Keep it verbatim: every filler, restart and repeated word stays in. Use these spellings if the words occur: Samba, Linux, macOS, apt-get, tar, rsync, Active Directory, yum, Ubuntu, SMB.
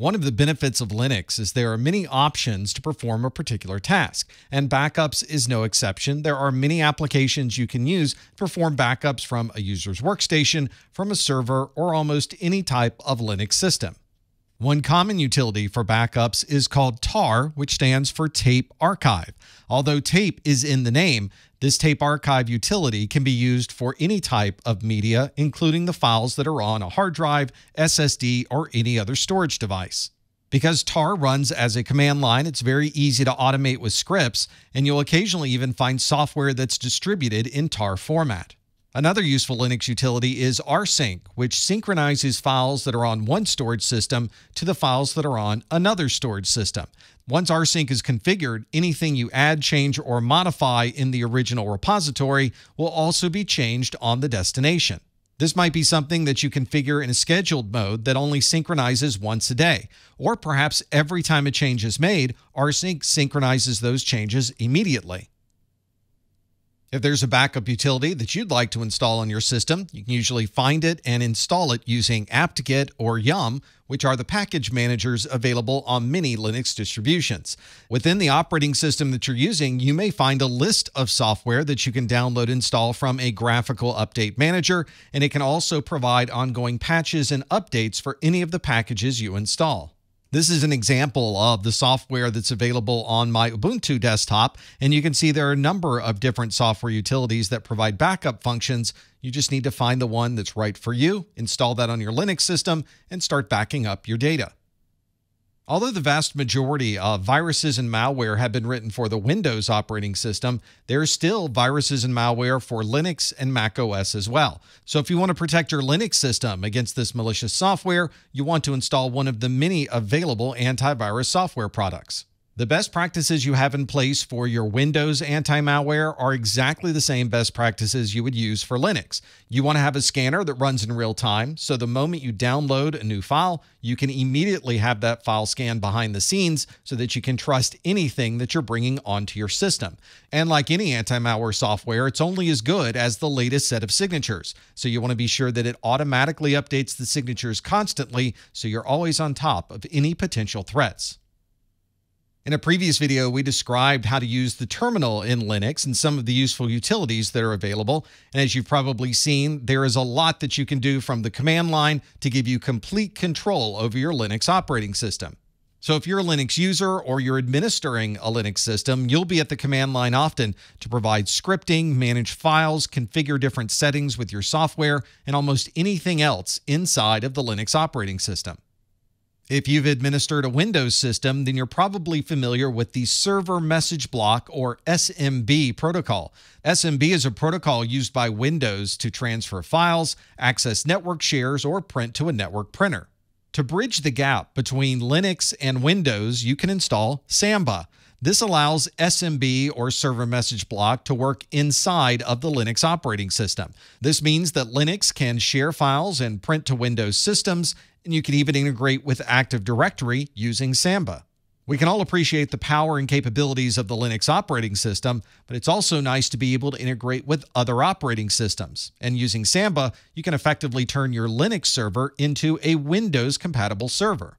One of the benefits of Linux is there are many options to perform a particular task, and backups is no exception. There are many applications you can use to perform backups from a user's workstation, from a server, or almost any type of Linux system. One common utility for backups is called tar, which stands for Tape Archive. Although tape is in the name, this Tape Archive utility can be used for any type of media, including the files that are on a hard drive, S S D, or any other storage device. Because tar runs as a command line, it's very easy to automate with scripts, and you'll occasionally even find software that's distributed in tar format. Another useful Linux utility is rsync, which synchronizes files that are on one storage system to the files that are on another storage system. Once rsync is configured, anything you add, change, or modify in the original repository will also be changed on the destination. This might be something that you configure in a scheduled mode that only synchronizes once a day, or perhaps every time a change is made, rsync synchronizes those changes immediately. If there's a backup utility that you'd like to install on your system, you can usually find it and install it using apt-get or yum, which are the package managers available on many Linux distributions. Within the operating system that you're using, you may find a list of software that you can download and install from a graphical update manager, and it can also provide ongoing patches and updates for any of the packages you install. This is an example of the software that's available on my Ubuntu desktop, and you can see there are a number of different software utilities that provide backup functions. You just need to find the one that's right for you, install that on your Linux system, and start backing up your data. Although the vast majority of viruses and malware have been written for the Windows operating system, there are still viruses and malware for Linux and macOS as well. So if you want to protect your Linux system against this malicious software, you want to install one of the many available antivirus software products. The best practices you have in place for your Windows anti-malware are exactly the same best practices you would use for Linux. You want to have a scanner that runs in real time, so the moment you download a new file, you can immediately have that file scanned behind the scenes so that you can trust anything that you're bringing onto your system. And like any anti-malware software, it's only as good as the latest set of signatures. So you want to be sure that it automatically updates the signatures constantly, so you're always on top of any potential threats. In a previous video, we described how to use the terminal in Linux and some of the useful utilities that are available. And as you've probably seen, there is a lot that you can do from the command line to give you complete control over your Linux operating system. So if you're a Linux user or you're administering a Linux system, you'll be at the command line often to provide scripting, manage files, configure different settings with your software, and almost anything else inside of the Linux operating system. If you've administered a Windows system, then you're probably familiar with the Server Message Block, or S M B, protocol. S M B is a protocol used by Windows to transfer files, access network shares, or print to a network printer. To bridge the gap between Linux and Windows, you can install Samba. This allows S M B, or Server Message Block, to work inside of the Linux operating system. This means that Linux can share files and print to Windows systems, and you can even integrate with Active Directory using Samba. We can all appreciate the power and capabilities of the Linux operating system, but it's also nice to be able to integrate with other operating systems. And using Samba, you can effectively turn your Linux server into a Windows-compatible server.